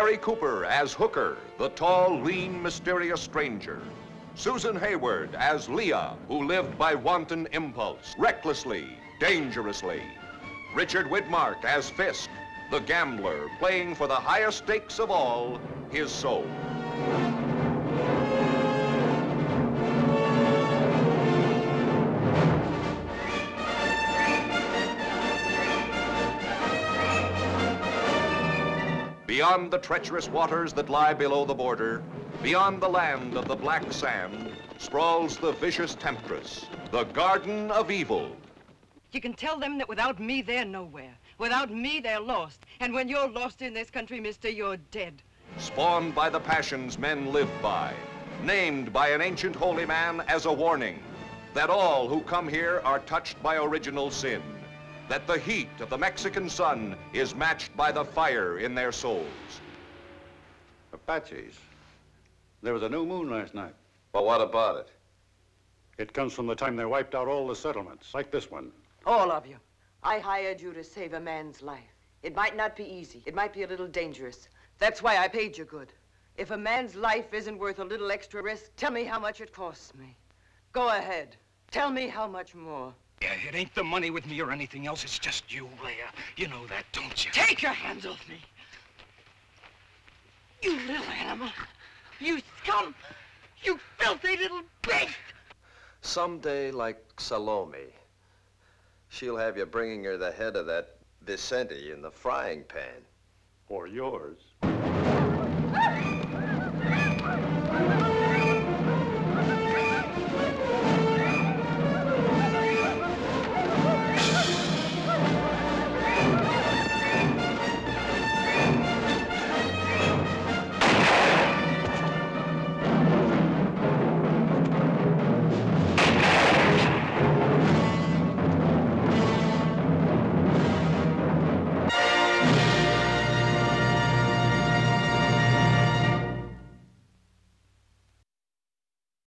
Gary Cooper as Hooker, the tall, lean, mysterious stranger. Susan Hayward as Leah, who lived by wanton impulse, recklessly, dangerously. Richard Widmark as Fisk, the gambler, playing for the highest stakes of all, his soul. Beyond the treacherous waters that lie below the border, beyond the land of the black sand, sprawls the vicious temptress, the garden of evil. You can tell them that without me, they're nowhere. Without me, they're lost. And when you're lost in this country, mister, you're dead. Spawned by the passions men live by, named by an ancient holy man as a warning that all who come here are touched by original sin, that the heat of the Mexican sun is matched by the fire in their souls. Apaches, there was a new moon last night. Well, what about it? It comes from the time they wiped out all the settlements, like this one. All of you. I hired you to save a man's life. It might not be easy. It might be a little dangerous. That's why I paid you good. If a man's life isn't worth a little extra risk, tell me how much it costs me. Go ahead. Tell me how much more. Yeah, it ain't the money with me or anything else. It's just you, Leah. You know that, don't you? Take your hands off me. You little animal. You scum. You filthy little beast. Someday, like Salome, she'll have you bringing her the head of that Vicente in the frying pan. Or yours.